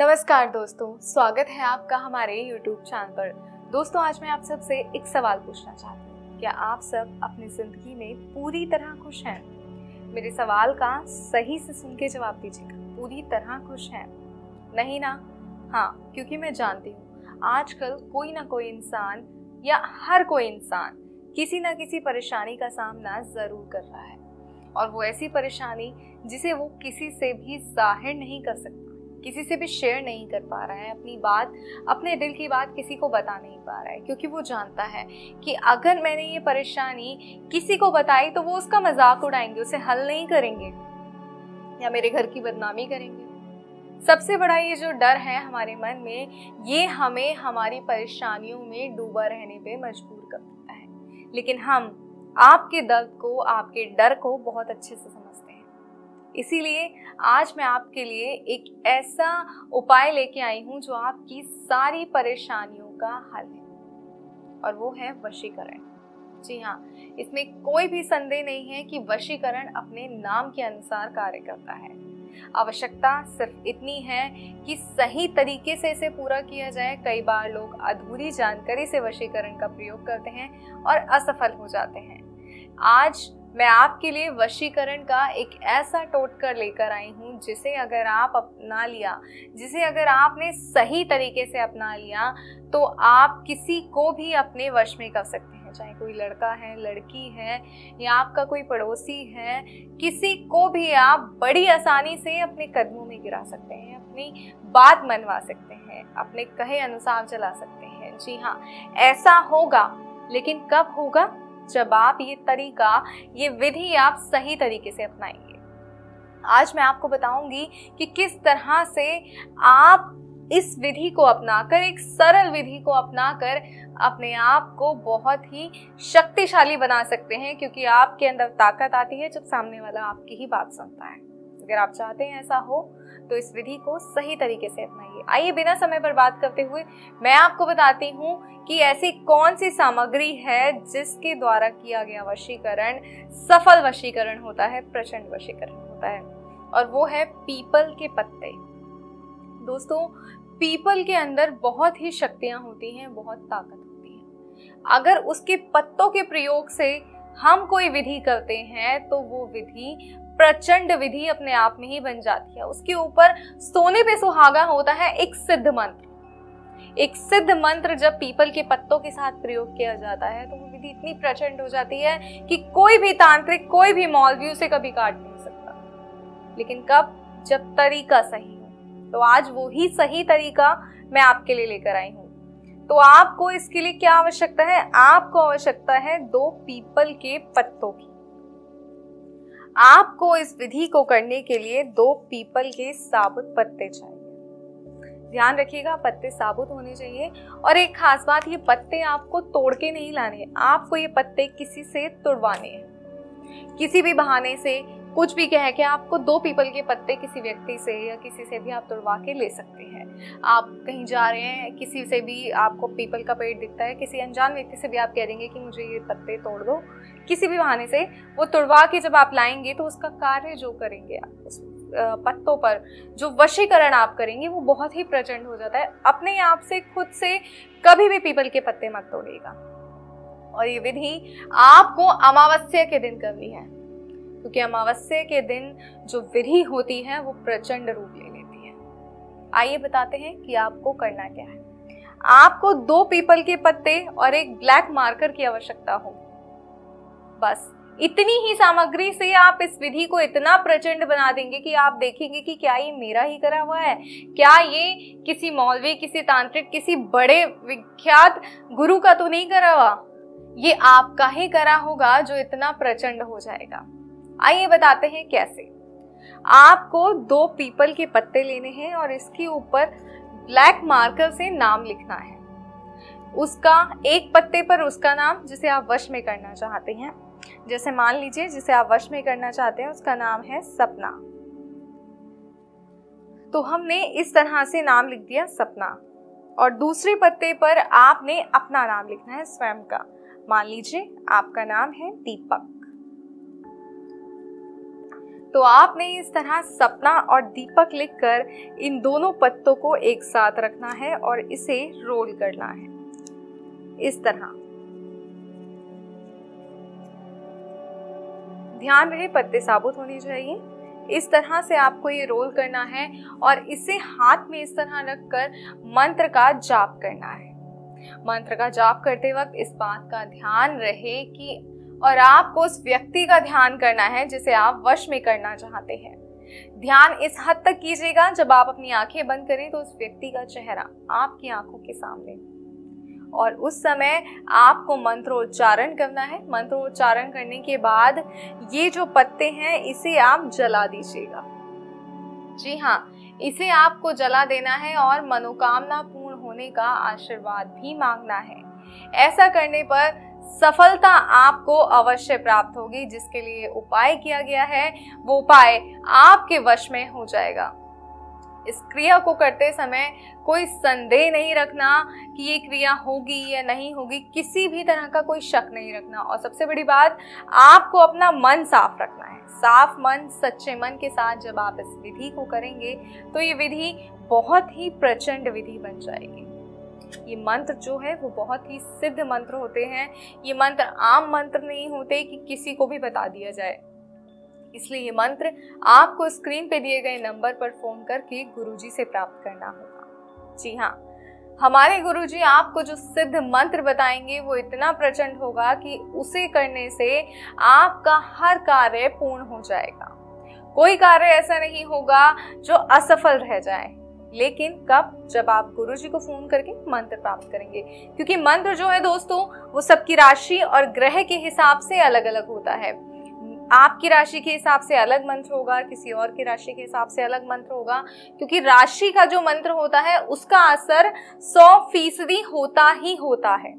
नमस्कार दोस्तों, स्वागत है आपका हमारे YouTube चैनल पर। दोस्तों, आज मैं आप सबसे एक सवाल पूछना चाहती हूँ, क्या आप सब अपनी जिंदगी में पूरी तरह खुश हैं? मेरे सवाल का सही से सुन के जवाब दीजिएगा, पूरी तरह खुश हैं? नहीं ना? हाँ, क्योंकि मैं जानती हूँ आजकल कोई ना कोई इंसान या हर कोई इंसान किसी ना किसी परेशानी का सामना ज़रूर कर रहा है, और वो ऐसी परेशानी जिसे वो किसी से भी जाहिर नहीं कर सकता, किसी से भी शेयर नहीं कर पा रहा है, अपनी बात, अपने दिल की बात किसी को बता नहीं पा रहा है, क्योंकि वो जानता है कि अगर मैंने ये परेशानी किसी को बताई तो वो उसका मजाक उड़ाएंगे, उसे हल नहीं करेंगे या मेरे घर की बदनामी करेंगे। सबसे बड़ा ये जो डर है हमारे मन में, ये हमें हमारी परेशानियों में डूबा रहने पर मजबूर कर देता है। लेकिन हम आपके दर्द को, आपके डर को बहुत अच्छे से समझते हैं, इसीलिए आज मैं आपके लिए एक ऐसा उपाय लेके आई हूँ जो आपकी सारी परेशानियों का हल है, और वो है वशीकरण। जी हाँ, इसमें कोई भी संदेह नहीं है कि वशीकरण अपने नाम के अनुसार कार्य करता है। आवश्यकता सिर्फ इतनी है कि सही तरीके से इसे पूरा किया जाए। कई बार लोग अधूरी जानकारी से वशीकरण का प्रयोग करते हैं और असफल हो जाते हैं। आज मैं आपके लिए वशीकरण का एक ऐसा टोटका लेकर आई हूँ जिसे अगर आप अपना लिया, जिसे अगर आपने सही तरीके से अपना लिया, तो आप किसी को भी अपने वश में कर सकते हैं। चाहे कोई लड़का है, लड़की है, या आपका कोई पड़ोसी है, किसी को भी आप बड़ी आसानी से अपने कदमों में गिरा सकते हैं, अपनी बात मनवा सकते हैं, अपने कहे अनुसार चला सकते हैं। जी हाँ, ऐसा होगा, लेकिन कब होगा? जब आप ये तरीका, ये विधि आप सही तरीके से अपनाएंगे। आज मैं आपको बताऊंगी कि किस तरह से आप इस विधि को अपनाकर, एक सरल विधि को अपनाकर अपने आप को बहुत ही शक्तिशाली बना सकते हैं, क्योंकि आपके अंदर ताकत आती है जब सामने वाला आपकी ही बात सुनता है। अगर आप चाहते हैं ऐसा हो तो इस विधि को सही तरीके से अपनाइए। आइए, बिना समय बर्बाद करते हुए मैं आपको बताती हूँ कि ऐसी कौन सी सामग्री है जिसके द्वारा किया गया वशीकरण सफल वशीकरण होता है, प्रचंड वशीकरण होता है, और वो है पीपल के पत्ते। दोस्तों, पीपल के अंदर बहुत ही शक्तियाँ होती हैं, बहुत ताकत होती है। अगर उसके पत्तों के प्रयोग से हम कोई विधि करते हैं तो वो विधि प्रचंड विधि अपने आप में ही बन जाती है। उसके ऊपर सोने पे सुहागा होता है एक सिद्ध मंत्र। एक सिद्ध मंत्र जब पीपल के पत्तों के साथ प्रयोग किया जाता है तो वो विधि इतनी प्रचंड हो जाती है कि कोई भी तांत्रिक, कोई भी मौलवी उसे कभी काट नहीं सकता। लेकिन कब? जब तरीका सही हो। तो आज वो ही सही तरीका मैं आपके लिए लेकर आई हूँ। तो आपको इसके लिए क्या आवश्यकता है? आपको आवश्यकता है 2 पीपल के पत्तों की। आपको इस विधि को करने के लिए 2 पीपल के साबुत पत्ते चाहिए। ध्यान रखिएगा, पत्ते साबुत होने चाहिए। और एक खास बात, ये पत्ते आपको तोड़ के नहीं लाने, आपको ये पत्ते किसी से तुड़वाने हैं। किसी भी बहाने से, कुछ भी कह के आपको 2 पीपल के पत्ते किसी व्यक्ति से या किसी से भी आप तुड़वा के ले सकते हैं। आप कहीं जा रहे हैं, किसी से भी आपको पीपल का पेड़ दिखता है, किसी अनजान व्यक्ति से भी आप कह देंगे कि मुझे ये पत्ते तोड़ दो, किसी भी बहाने से वो तुड़वा के जब आप लाएंगे तो उसका कार्य जो करेंगे आप, उस पत्तों पर जो वशीकरण आप करेंगे वो बहुत ही प्रचंड हो जाता है। अपने आप से, खुद से कभी भी पीपल के पत्ते मत तोड़िएगा। और ये विधि आपको अमावस्या के दिन करनी है, क्योंकि अमावस्या के दिन जो विधि होती है वो प्रचंड रूप ले लेती है। आइए बताते हैं कि आपको करना क्या है। आपको 2 पीपल के पत्ते और एक ब्लैक मार्कर की आवश्यकता हो। बस इतनी ही सामग्री से आप इस विधि को इतना प्रचंड बना देंगे कि आप देखेंगे कि क्या ये मेरा ही करा हुआ है, क्या ये किसी मौलवी, किसी तांत्रिक, किसी बड़े विख्यात गुरु का तो नहीं करा हुआ, ये आपका ही करा होगा जो इतना प्रचंड हो जाएगा। आइए बताते हैं कैसे। आपको 2 पीपल के पत्ते लेने हैं और इसके ऊपर ब्लैक मार्कर से नाम लिखना है। उसका एक पत्ते पर उसका नाम जिसे आप वश में करना चाहते हैं, जैसे मान लीजिए जिसे आप वश में करना चाहते हैं उसका नाम है सपना। तो हमने इस तरह से नाम लिख दिया सपना, और दूसरे पत्ते पर आपने अपना नाम लिखना है, स्वयं का। मान लीजिए आपका नाम है दीपक। तो आपने इस तरह सपना और दीपक लिखकर इन दोनों पत्तों को एक साथ रखना है और इसे रोल करना है इस तरह। ध्यान रहे पत्ते साबुत होने चाहिए। इस तरह से आपको ये रोल करना है और इसे हाथ में इस तरह रखकर मंत्र का जाप करना है। मंत्र का जाप करते वक्त इस बात का ध्यान रहे कि और आपको उस व्यक्ति का ध्यान करना है जिसे आप वश में करना चाहते हैं। ध्यान इस हद तक कीजिएगा जब आप अपनी आंखें बंद करें तो उस व्यक्ति का चेहरा आपकी आंखों के सामने और उस समय आपको मंत्रोच्चारण करना है। मंत्रोच्चारण करने के बाद ये जो पत्ते हैं इसे आप जला दीजिएगा। जी हाँ, इसे आपको जला देना है और मनोकामना पूर्ण होने का आशीर्वाद भी मांगना है। ऐसा करने पर सफलता आपको अवश्य प्राप्त होगी। जिसके लिए उपाय किया गया है वो उपाय आपके वश में हो जाएगा। इस क्रिया को करते समय कोई संदेह नहीं रखना कि ये क्रिया होगी या नहीं होगी, किसी भी तरह का कोई शक नहीं रखना। और सबसे बड़ी बात, आपको अपना मन साफ रखना है। साफ मन, सच्चे मन के साथ जब आप इस विधि को करेंगे तो ये विधि बहुत ही प्रचंड विधि बन जाएगी। ये मंत्र जो है वो बहुत ही सिद्ध मंत्र होते हैं। ये मंत्र आम मंत्र नहीं होते कि किसी को भी बता दिया जाए। इसलिए ये मंत्र आपको स्क्रीन पे दिए गए नंबर पर फोन करके गुरुजी से प्राप्त करना होगा। जी हाँ, हमारे गुरुजी आपको जो सिद्ध मंत्र बताएंगे वो इतना प्रचंड होगा कि उसे करने से आपका हर कार्य पूर्ण हो जाएगा। कोई कार्य ऐसा नहीं होगा जो असफल रह जाए। लेकिन कब? जब आप गुरुजी को फोन करके मंत्र प्राप्त करेंगे, क्योंकि मंत्र जो है दोस्तों वो सबकी राशि और ग्रह के हिसाब से अलग अलग होता है। आपकी राशि के हिसाब से अलग मंत्र होगा, किसी और की राशि के हिसाब से अलग मंत्र होगा, क्योंकि राशि का जो मंत्र होता है उसका असर 100% होता ही होता है।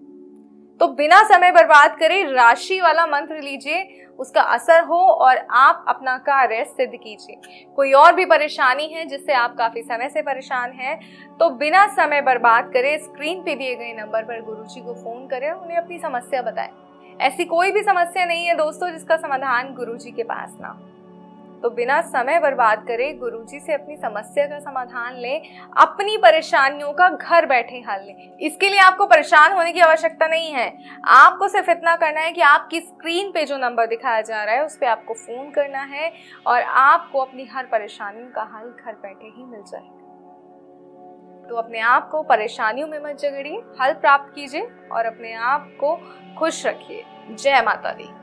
तो बिना समय बर्बाद करे राशि वाला मंत्र लीजिए, उसका असर हो और आप अपना कार्य सिद्ध कीजिए। कोई और भी परेशानी है जिससे आप काफ़ी समय से परेशान हैं तो बिना समय बर्बाद करे स्क्रीन पे दिए गए नंबर पर गुरुजी को फ़ोन करें, उन्हें अपनी समस्या बताएं। ऐसी कोई भी समस्या नहीं है दोस्तों जिसका समाधान गुरुजी के पास ना हो। तो बिना समय बर्बाद करे गुरुजी से अपनी समस्या का समाधान लें, अपनी परेशानियों का घर बैठे हल लें। इसके लिए आपको परेशान होने की आवश्यकता नहीं है। आपको सिर्फ इतना करना है कि आपकी स्क्रीन पे जो नंबर दिखाया जा रहा है उस पर आपको फ़ोन करना है और आपको अपनी हर परेशानियों का हल घर बैठे ही मिल जाएगा। तो अपने आप को परेशानियों में मत झगड़िए, हल प्राप्त कीजिए और अपने आप को खुश रखिए। जय माता दी।